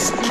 Yes!